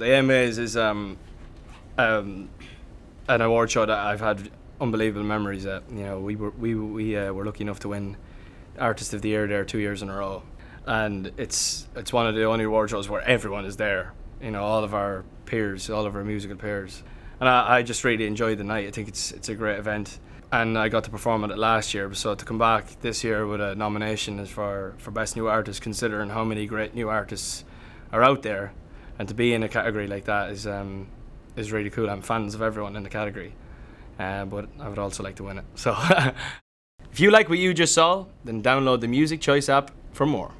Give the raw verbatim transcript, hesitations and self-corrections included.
The A M As is um, um, an award show that I've had unbelievable memories at. You know, we were we we uh, were lucky enough to win Artist of the Year there two years in a row, and it's it's one of the only award shows where everyone is there. You know, all of our peers, all of our musical peers, and I, I just really enjoyed the night. I think it's it's a great event, and I got to perform at it last year. So to come back this year with a nomination is for for Best New Artist, considering how many great new artists are out there. And to be in a category like that is um, is really cool. I'm fans of everyone in the category, uh, but I would also like to win it. So, if you like what you just saw, then download the Music Choice app for more.